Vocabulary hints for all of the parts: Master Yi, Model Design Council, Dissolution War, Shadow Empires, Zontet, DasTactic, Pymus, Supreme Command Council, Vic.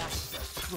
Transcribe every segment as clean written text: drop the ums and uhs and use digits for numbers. Master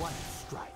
One strike.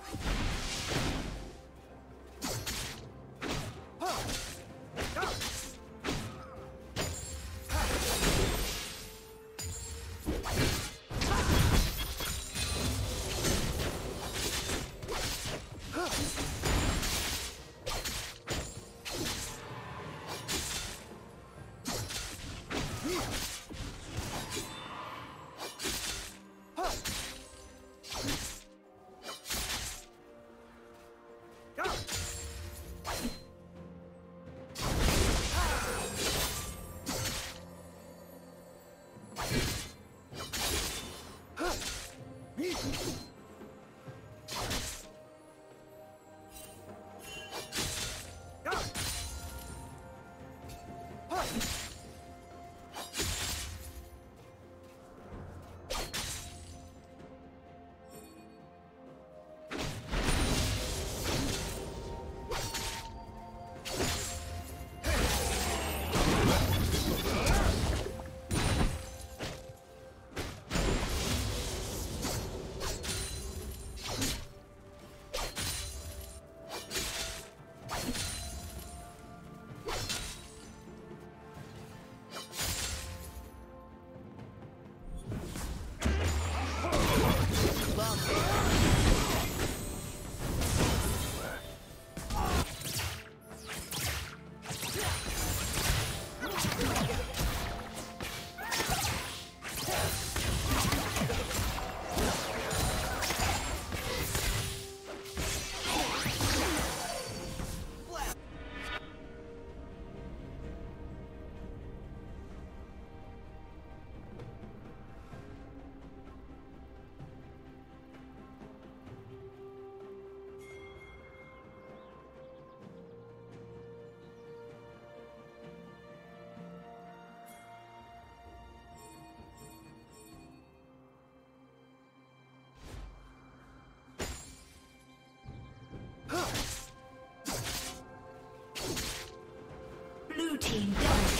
Team done.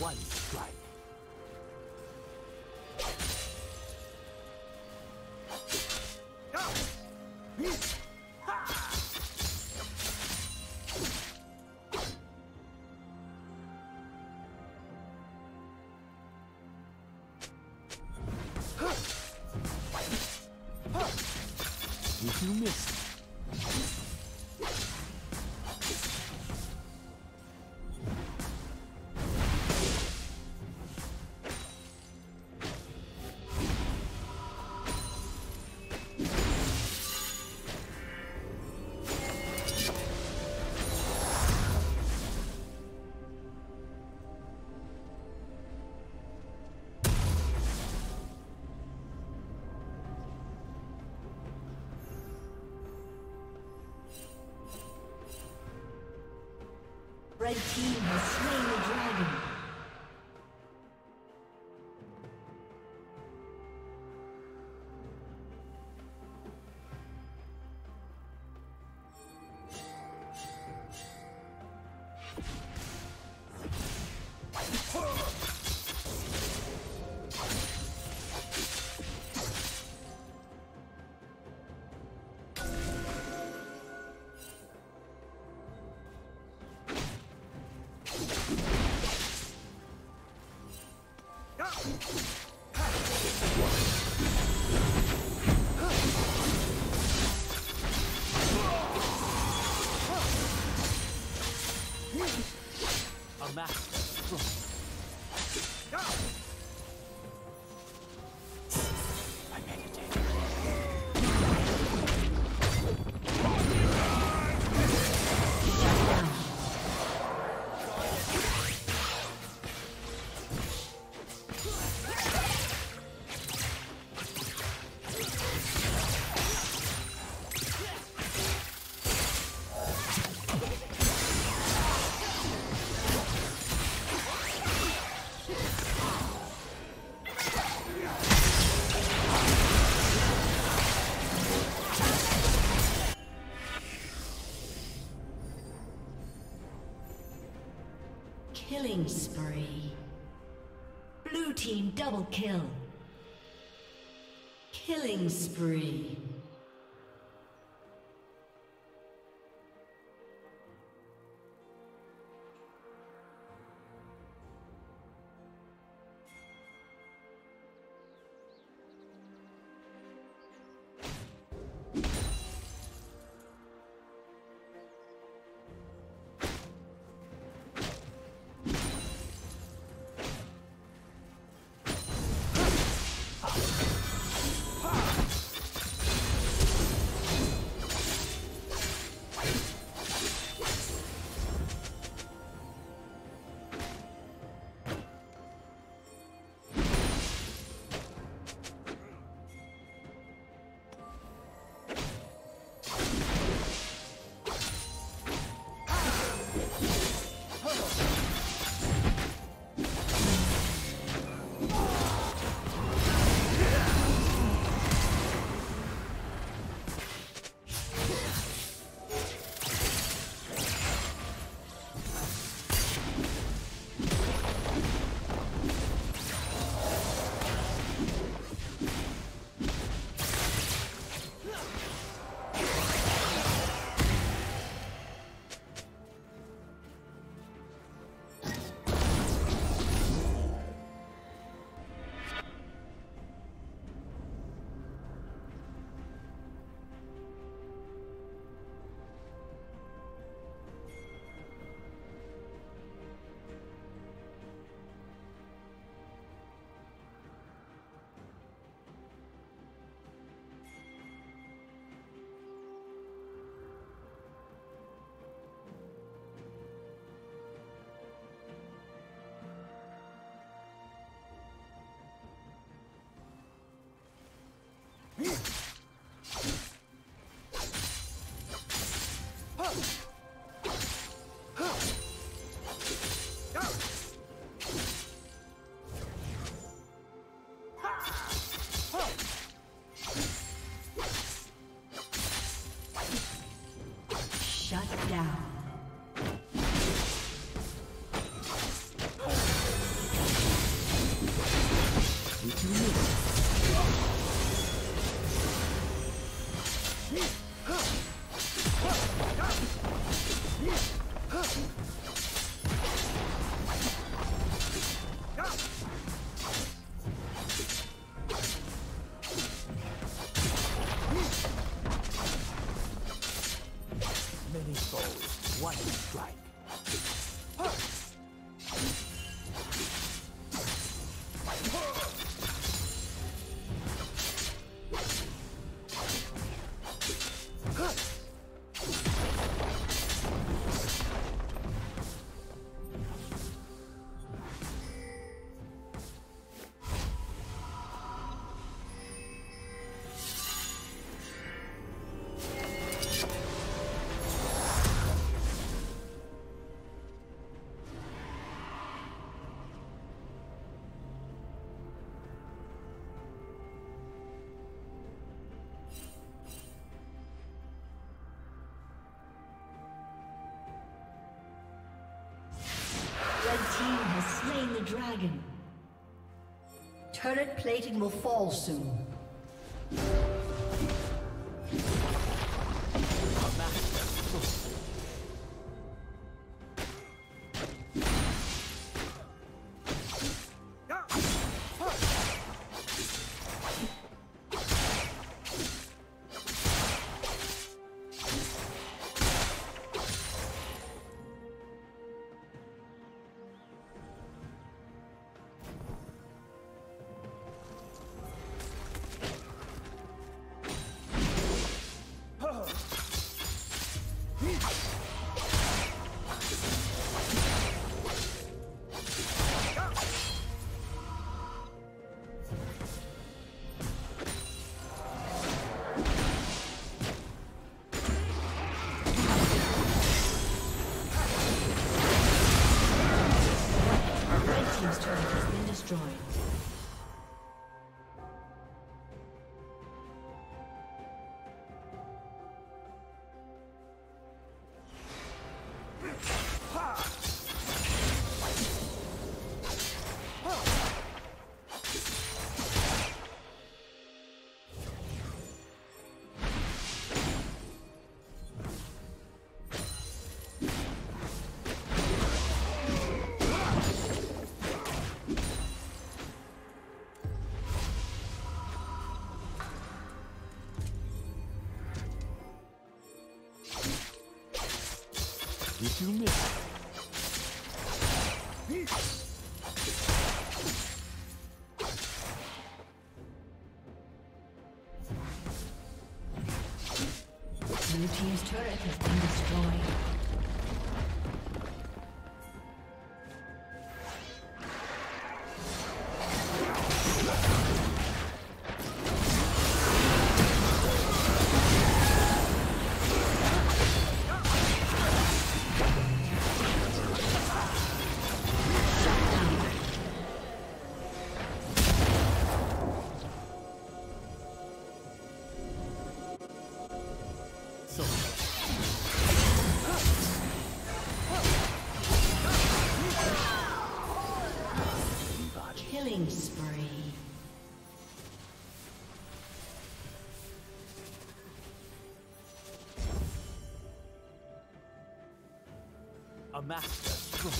One strike. If you miss. Red team has slain the dragon. A master stroke. I meditate. Killing spree. Blue team double kill. Killing spree. Dragon. Turret plating will fall soon. You missed. Blue team's turret has been destroyed. A master stroke.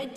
Red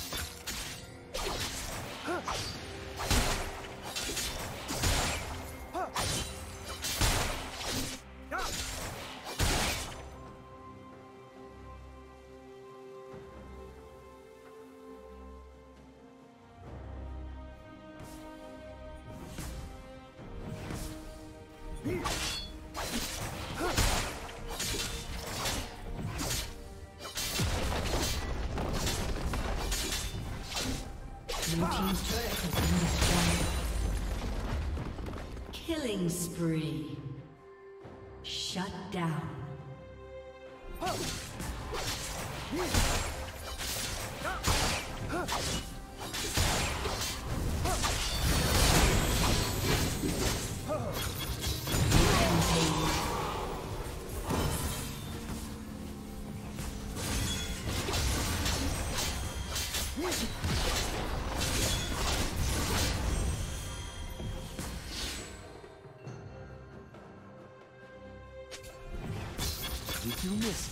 Killing spree. Shut down. Did you miss it?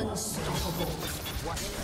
Unstoppable. What?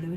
Blue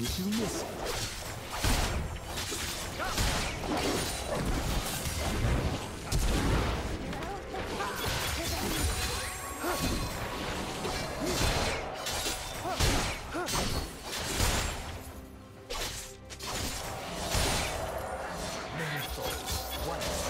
Did you miss it? What?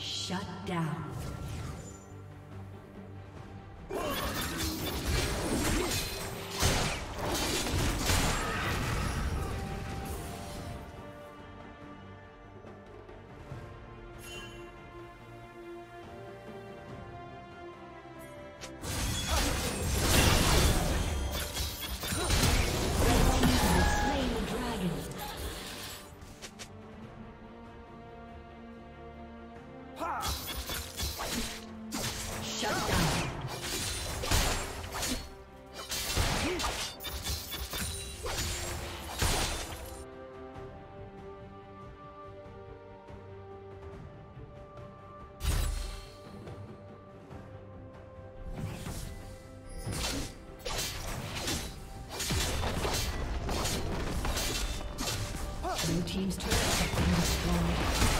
Shut down. Team's turret has been destroyed.